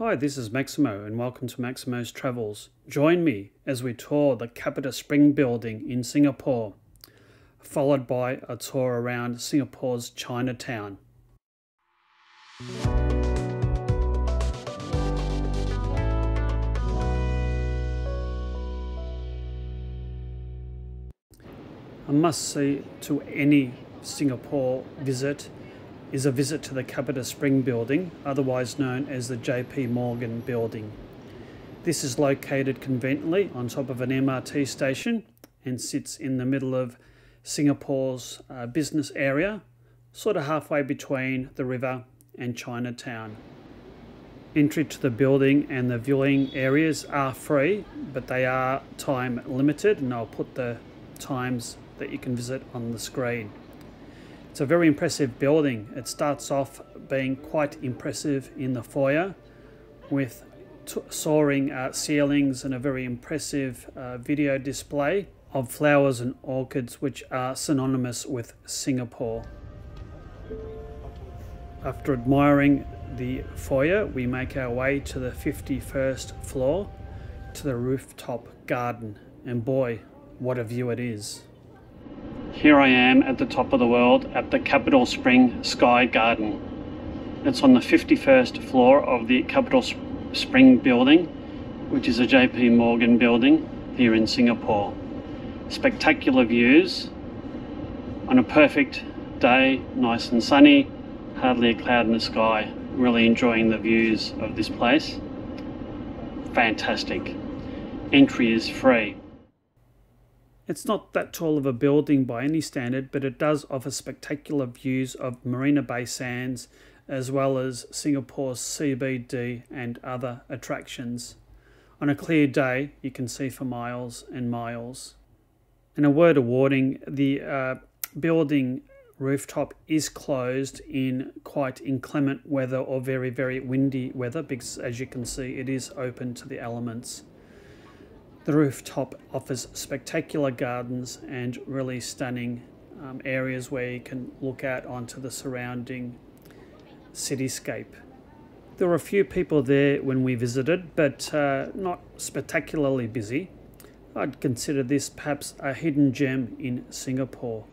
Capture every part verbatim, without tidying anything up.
Hi, this is Maximo and welcome to Maximo's Travels. Join me as we tour the CapitaSpring building in Singapore, followed by a tour around Singapore's Chinatown. A must-see to any Singapore visit is a visit to the CapitaSpring building, otherwise known as the J P Morgan building. This is located conveniently on top of an M R T station and sits in the middle of Singapore's uh, business area, sort of halfway between the river and Chinatown. Entry to the building and the viewing areas are free, but they are time limited, and I'll put the times that you can visit on the screen. It's a very impressive building. It starts off being quite impressive in the foyer with soaring uh, ceilings and a very impressive uh, video display of flowers and orchids, which are synonymous with Singapore. After admiring the foyer, we make our way to the fifty-first floor to the rooftop garden, and boy, what a view it is. Here I am at the top of the world at the CapitaSpring Sky Garden. It's on the fifty-first floor of the CapitaSpring building, which is a J P Morgan building here in Singapore. Spectacular views on a perfect day, nice and sunny, hardly a cloud in the sky. Really enjoying the views of this place. Fantastic. Entry is free. It's not that tall of a building by any standard, but it does offer spectacular views of Marina Bay Sands, as well as Singapore's C B D and other attractions. On a clear day, you can see for miles and miles. And a word of warning, the uh, building rooftop is closed in quite inclement weather or very, very windy weather, because as you can see, it is open to the elements. The rooftop offers spectacular gardens and really stunning um, areas where you can look out onto the surrounding cityscape. There were a few people there when we visited, but uh, not spectacularly busy. I'd consider this perhaps a hidden gem in Singapore.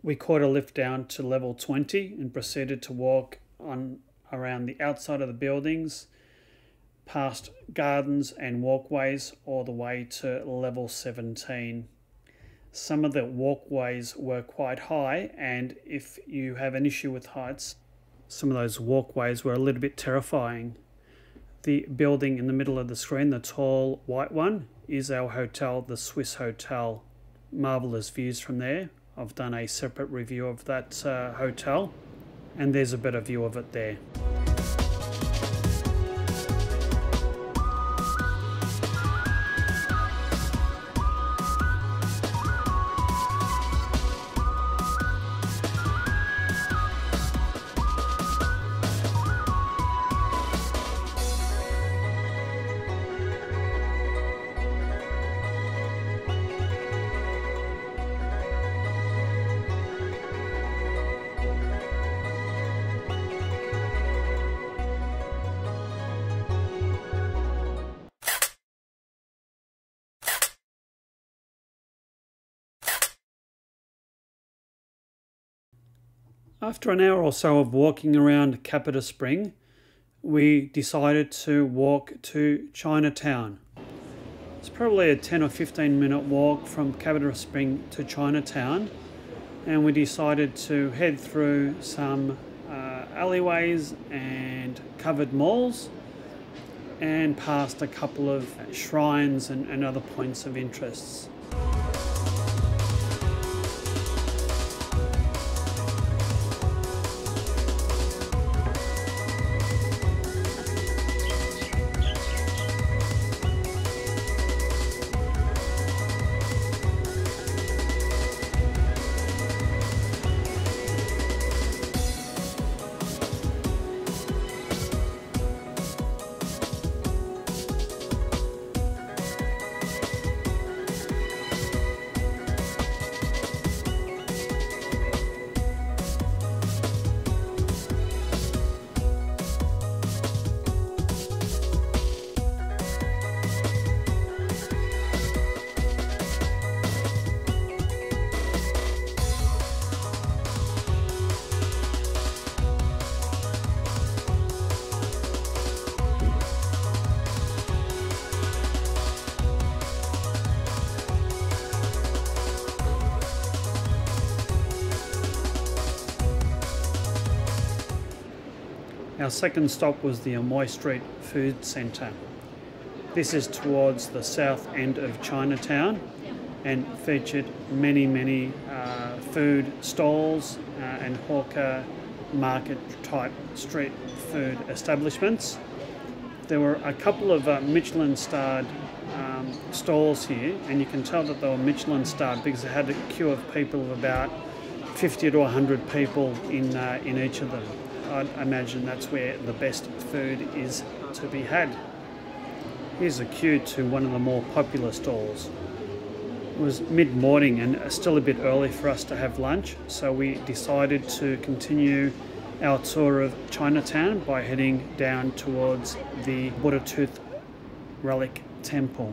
We caught a lift down to level twenty and proceeded to walk on around the outside of the buildings, past gardens and walkways, all the way to level seventeen. Some of the walkways were quite high, and if you have an issue with heights, some of those walkways were a little bit terrifying. The building in the middle of the screen, the tall white one, is our hotel, the Swiss Hotel. Marvelous views from there. I've done a separate review of that uh, hotel, and there's a better view of it there. After an hour or so of walking around CapitaSpring, we decided to walk to Chinatown. It's probably a ten or fifteen minute walk from CapitaSpring to Chinatown, and we decided to head through some uh, alleyways and covered malls and past a couple of shrines and, and other points of interest. Our second stop was the Amoy Street Food Centre. This is towards the south end of Chinatown and featured many, many uh, food stalls uh, and hawker market type street food establishments. There were a couple of uh, Michelin starred um, stalls here, and you can tell that they were Michelin starred because they had a queue of people of about fifty to one hundred people in, uh, in each of them. I'd imagine that's where the best food is to be had. Here's a queue to one of the more popular stalls. It was mid-morning and still a bit early for us to have lunch, so we decided to continue our tour of Chinatown by heading down towards the Buddha Tooth Relic Temple.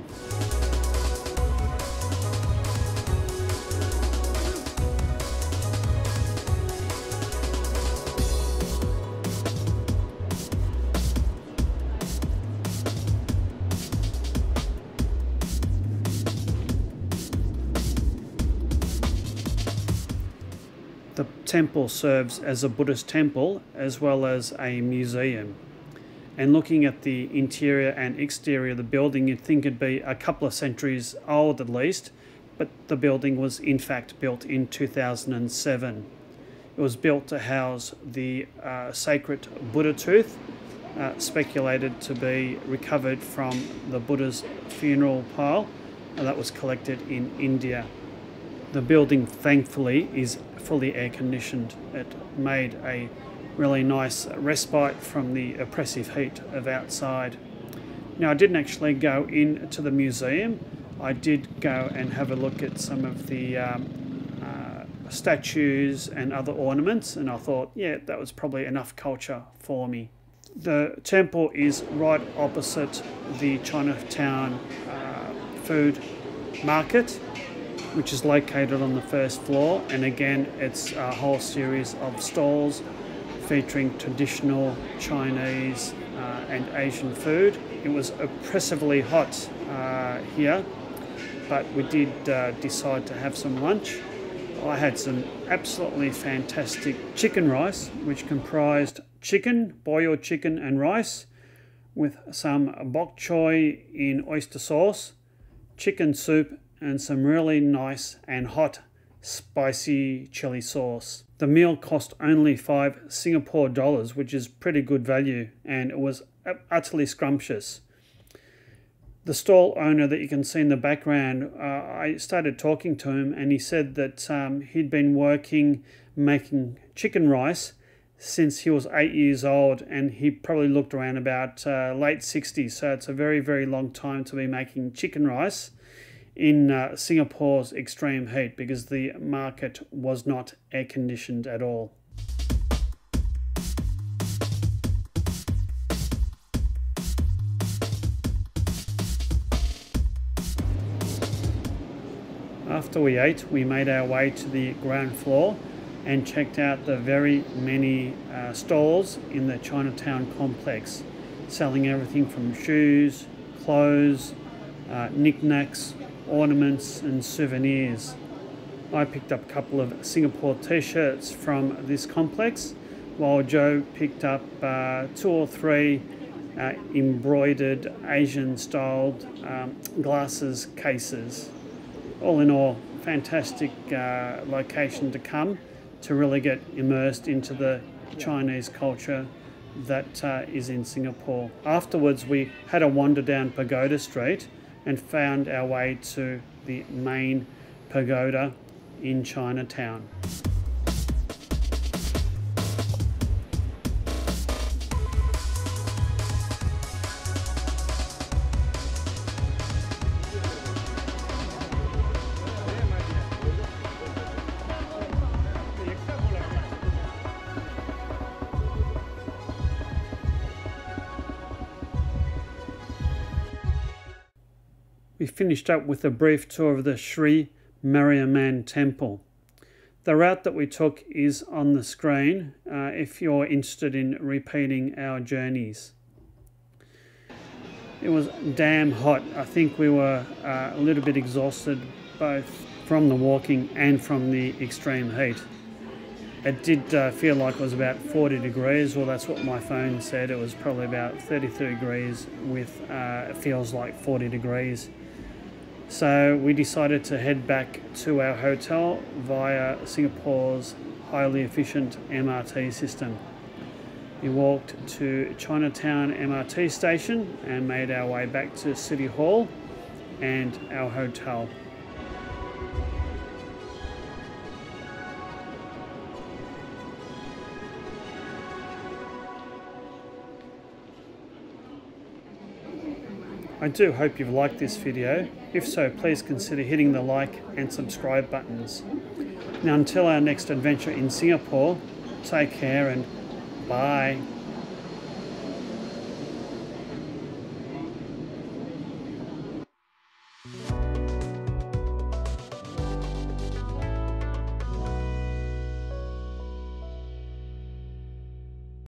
The temple serves as a Buddhist temple as well as a museum. And looking at the interior and exterior of the building, you'd think it'd be a couple of centuries old at least, but the building was in fact built in two thousand seven. It was built to house the uh, sacred Buddha tooth, uh, speculated to be recovered from the Buddha's funeral pile, and that was collected in India. The building, thankfully, is fully air-conditioned. It made a really nice respite from the oppressive heat of outside. Now, I didn't actually go into the museum. I did go and have a look at some of the um, uh, statues and other ornaments, and I thought, yeah, that was probably enough culture for me. The temple is right opposite the Chinatown uh, food market, which is located on the first floor, and again it's a whole series of stalls featuring traditional Chinese uh, and Asian food. It was oppressively hot uh, here, but we did uh, decide to have some lunch. I had some absolutely fantastic chicken rice, which comprised chicken, boiled chicken and rice with some bok choy in oyster sauce, chicken soup, and some really nice and hot spicy chili sauce. The meal cost only five Singapore dollars, which is pretty good value, and it was utterly scrumptious. The stall owner that you can see in the background, uh, I started talking to him, and he said that um, he'd been working making chicken rice since he was eight years old, and he probably looked around about uh, late sixties, so it's a very, very long time to be making chicken rice in uh, Singapore's extreme heat, because the market was not air-conditioned at all. After we ate, we made our way to the ground floor and checked out the very many uh, stalls in the Chinatown complex, selling everything from shoes, clothes, uh, knickknacks, ornaments and souvenirs. I picked up a couple of Singapore t-shirts from this complex, while Joe picked up uh, two or three uh, embroidered Asian-styled um, glasses cases. All in all, fantastic uh, location to come to really get immersed into the Chinese culture that uh, is in Singapore. Afterwards, we had a wander down Pagoda Street and found our way to the main pagoda in Chinatown. We finished up with a brief tour of the Sri Mariamman Temple. The route that we took is on the screen uh, if you're interested in repeating our journeys. It was damn hot. I think we were uh, a little bit exhausted both from the walking and from the extreme heat. It did uh, feel like it was about forty degrees. Well, that's what my phone said. It was probably about thirty-three degrees with, uh, it feels like forty degrees. So we decided to head back to our hotel via Singapore's highly efficient M R T system. We walked to Chinatown M R T station and made our way back to City Hall and our hotel. I do hope you've liked this video. If so, please consider hitting the like and subscribe buttons. Now, until our next adventure in Singapore, take care and bye.